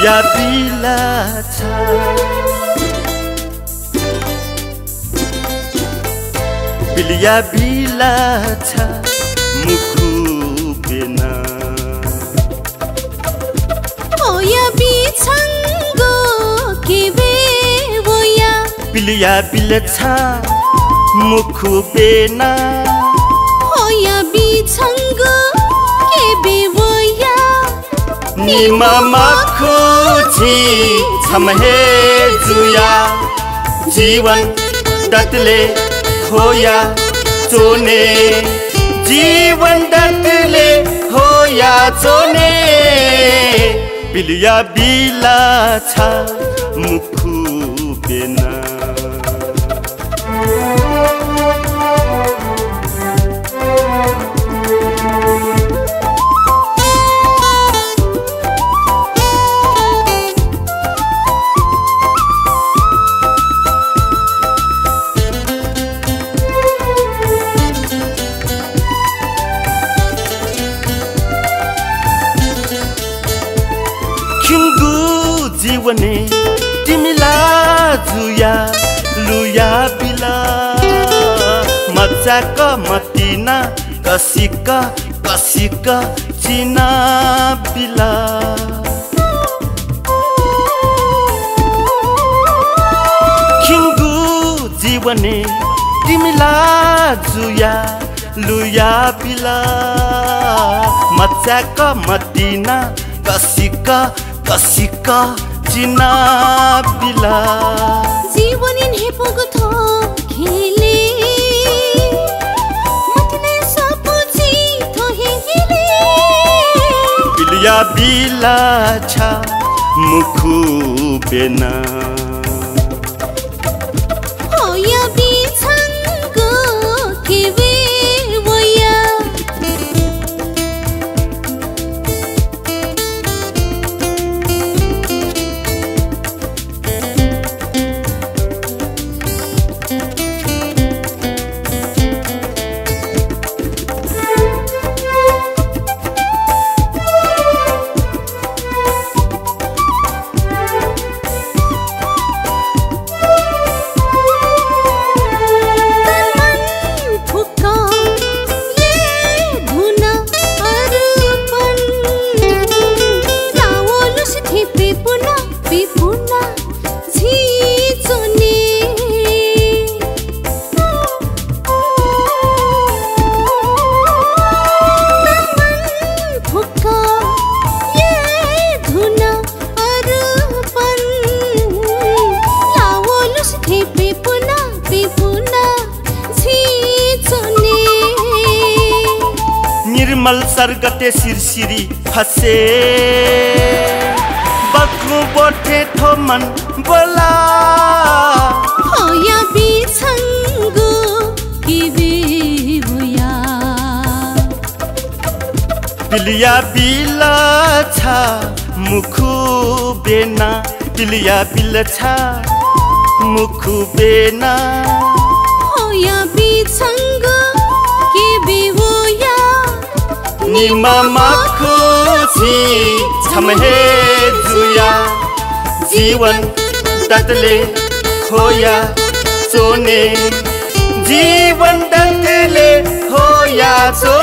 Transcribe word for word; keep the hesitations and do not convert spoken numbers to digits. पिलुया बिला छा, पिलुया बिला छा मुखुबे ना ओया बिछंगो के बे ओया, पिलुया बिला छा मुखुबे ना ओया बिछंगो के बे ओया निमा खोजी छमहे जुया जीवन दतले होया चोने, जीवन दतले होया चोने पिलुया बिला छा मुखुबे ना जीवने तिमिला जुया लुया बिला मजाक मतिना कसिका कसिका चिना बिला खिंगु जीवने तिमिला जुया लुया बिला मजाक मतिना कसिका कसिका चिना बिला जीवन इन्हें पुगतो खेले मतने सब जीतो ही हिले पिलुया बिला छा मुखुबे ना ओया बिछंगो के वे ओया निर्मल सरगते सिरसिरी फसे बखु बोठे थो मन बोला होया बिछंगो के बे ओया पिलुया बिला छा मुखुबे ना पिलुया बिला छा मुखुबे ना होया बिछंगो के बे ओया निमा खोजी छमहे जुया जीवन दतले होया सोने, जीवन दतले होया सोने।